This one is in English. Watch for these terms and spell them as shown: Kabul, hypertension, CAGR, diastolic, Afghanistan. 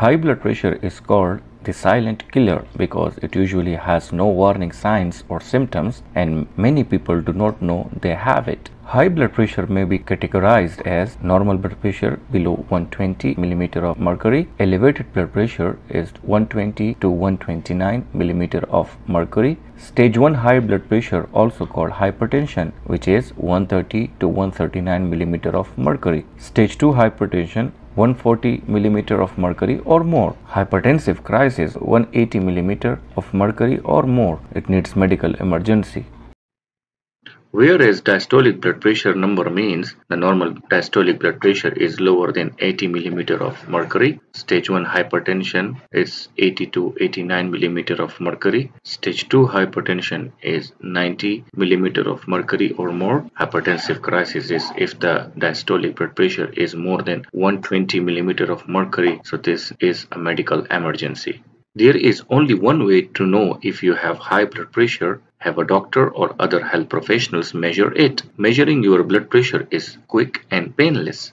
High blood pressure is called the silent killer because it usually has no warning signs or symptoms, and many people do not know they have it. High blood pressure may be categorized as normal blood pressure below 120 mm of mercury. Elevated blood pressure is 120 to 129 mm of mercury. Stage 1 high blood pressure, also called hypertension, which is 130 to 139 mm of mercury. Stage 2 hypertension, 140 millimeter of mercury or more. Hypertensive crisis, 180 millimeter of mercury or more. It needs medical emergency. Whereas diastolic blood pressure number means the normal diastolic blood pressure is lower than 80 millimeter of mercury. Stage 1 hypertension is 80 to 89 millimeter of mercury. Stage 2 hypertension is 90 millimeter of mercury or more. Hypertensive crisis is if the diastolic blood pressure is more than 120 millimeter of mercury. So this is a medical emergency. There is only one way to know if you have high blood pressure. Have a doctor or other health professionals measure it. Measuring your blood pressure is quick and painless.